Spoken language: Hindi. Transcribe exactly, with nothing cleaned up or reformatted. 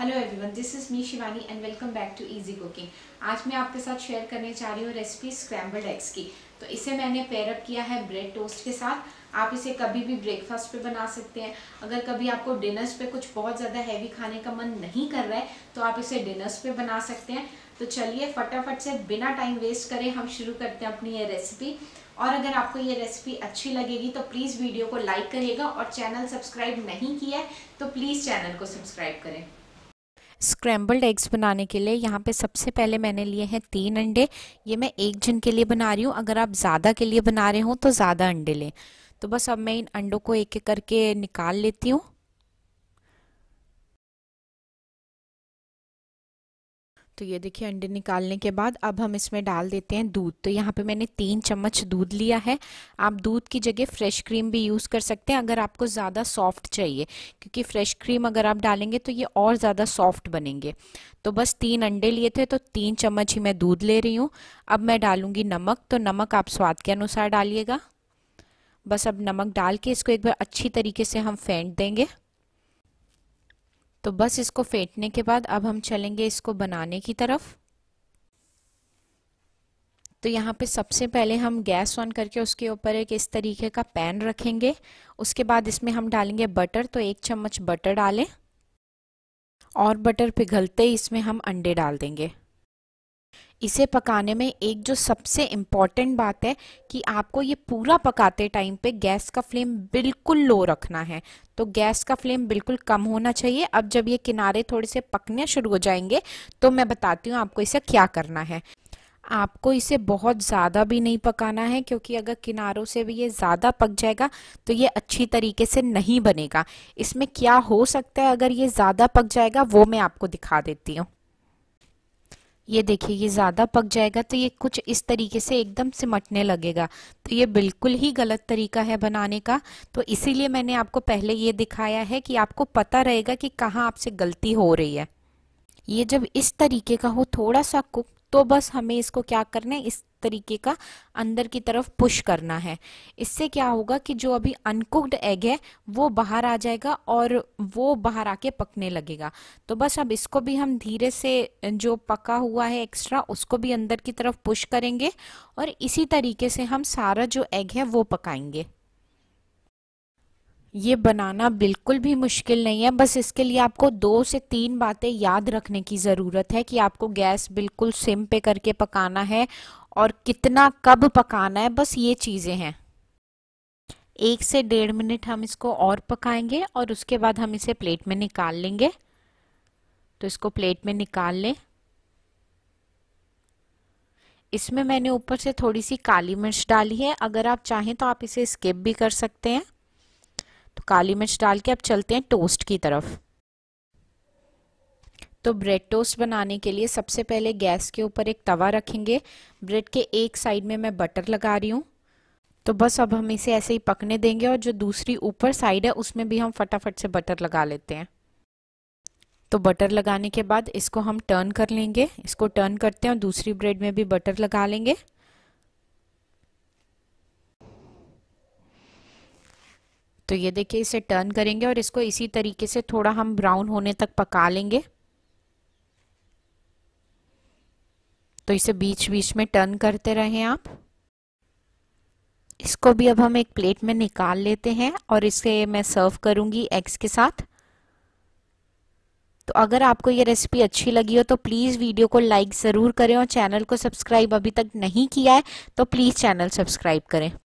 Hello everyone, this is me Shivani and welcome back to easy cooking. आज मैं आपके साथ शेयर करने जा रही हूँ रेसिपी स्क्रैम्बल्ड एग्स की। तो इसे मैंने पेयर अप किया है ब्रेड टोस्ट के साथ। आप इसे कभी भी ब्रेकफास्ट पे बना सकते हैं। अगर कभी आपको डिनर्स पे कुछ बहुत ज़्यादा हैवी खाने का मन नहीं कर रहा है तो आप इसे डिनर्स पे बना सकते हैं। तो चलिए फटाफट से बिना टाइम वेस्ट करें हम शुरू करते हैं अपनी ये रेसिपी। और अगर आपको ये रेसिपी अच्छी लगेगी तो प्लीज़ वीडियो को लाइक करिएगा और चैनल सब्सक्राइब नहीं किया है तो प्लीज़ चैनल को सब्सक्राइब करें। स्क्रैम्बल्ड एग्स बनाने के लिए यहाँ पे सबसे पहले मैंने लिए हैं तीन अंडे। ये मैं एक जन के लिए बना रही हूँ, अगर आप ज़्यादा के लिए बना रहे हो तो ज़्यादा अंडे लें। तो बस अब मैं इन अंडों को एक एक करके निकाल लेती हूँ। तो ये देखिए, अंडे निकालने के बाद अब हम इसमें डाल देते हैं दूध। तो यहाँ पे मैंने तीन चम्मच दूध लिया है। आप दूध की जगह फ्रेश क्रीम भी यूज़ कर सकते हैं अगर आपको ज़्यादा सॉफ्ट चाहिए, क्योंकि फ्रेश क्रीम अगर आप डालेंगे तो ये और ज़्यादा सॉफ्ट बनेंगे। तो बस तीन अंडे लिए थे तो तीन चम्मच ही मैं दूध ले रही हूँ। अब मैं डालूँगी नमक। तो नमक आप स्वाद के अनुसार डालिएगा। बस अब नमक डाल के इसको एक बार अच्छी तरीके से हम फेंट देंगे। तो बस इसको फेंटने के बाद अब हम चलेंगे इसको बनाने की तरफ। तो यहाँ पे सबसे पहले हम गैस ऑन करके उसके ऊपर एक इस तरीके का पैन रखेंगे। उसके बाद इसमें हम डालेंगे बटर। तो एक चम्मच बटर डालें और बटर पिघलते ही इसमें हम अंडे डाल देंगे। इसे पकाने में एक जो सबसे इम्पॉर्टेंट बात है कि आपको ये पूरा पकाते टाइम पे गैस का फ्लेम बिल्कुल लो रखना है। तो गैस का फ्लेम बिल्कुल कम होना चाहिए। अब जब ये किनारे थोड़े से पकने शुरू हो जाएंगे तो मैं बताती हूँ आपको इसे क्या करना है। आपको इसे बहुत ज़्यादा भी नहीं पकाना है, क्योंकि अगर किनारों से भी ये ज़्यादा पक जाएगा तो ये अच्छी तरीके से नहीं बनेगा। इसमें क्या हो सकता है अगर ये ज़्यादा पक जाएगा वो मैं आपको दिखा देती हूँ। ये देखिए, ये ज़्यादा पक जाएगा तो ये कुछ इस तरीके से एकदम सिमटने लगेगा। तो ये बिल्कुल ही गलत तरीका है बनाने का। तो इसीलिए मैंने आपको पहले ये दिखाया है कि आपको पता रहेगा कि कहाँ आपसे गलती हो रही है। ये जब इस तरीके का हो थोड़ा सा कुक, तो बस हमें इसको क्या करना है, इस तरीके का अंदर की तरफ पुश करना है। इससे क्या होगा कि जो अभी अनकुक्ड एग है वो बाहर आ जाएगा और वो बाहर आके पकने लगेगा। तो बस अब इसको भी हम धीरे से जो पका हुआ है एक्स्ट्रा उसको भी अंदर की तरफ पुश करेंगे और इसी तरीके से हम सारा जो एग है वो पकाएंगे। ये बनाना बिल्कुल भी मुश्किल नहीं है। बस इसके लिए आपको दो से तीन बातें याद रखने की ज़रूरत है कि आपको गैस बिल्कुल सिम पे करके पकाना है और कितना कब पकाना है, बस ये चीज़ें हैं। एक से डेढ़ मिनट हम इसको और पकाएंगे और उसके बाद हम इसे प्लेट में निकाल लेंगे। तो इसको प्लेट में निकाल लें। इसमें मैंने ऊपर से थोड़ी सी काली मिर्च डाली है। अगर आप चाहें तो आप इसे स्किप भी कर सकते हैं। तो काली मिर्च डाल के अब चलते हैं टोस्ट की तरफ। तो ब्रेड टोस्ट बनाने के लिए सबसे पहले गैस के ऊपर एक तवा रखेंगे। ब्रेड के एक साइड में मैं बटर लगा रही हूँ। तो बस अब हम इसे ऐसे ही पकने देंगे और जो दूसरी ऊपर साइड है उसमें भी हम फटाफट से बटर लगा लेते हैं। तो बटर लगाने के बाद इसको हम टर्न कर लेंगे। इसको टर्न करते हैं और दूसरी ब्रेड में भी बटर लगा लेंगे। तो ये देखिए, इसे टर्न करेंगे और इसको इसी तरीके से थोड़ा हम ब्राउन होने तक पका लेंगे। तो इसे बीच बीच में टर्न करते रहें आप। इसको भी अब हम एक प्लेट में निकाल लेते हैं और इसे मैं सर्व करूंगी एग्स के साथ। तो अगर आपको ये रेसिपी अच्छी लगी हो तो प्लीज़ वीडियो को लाइक ज़रूर करें और चैनल को सब्सक्राइब अभी तक नहीं किया है तो प्लीज़ चैनल सब्सक्राइब करें।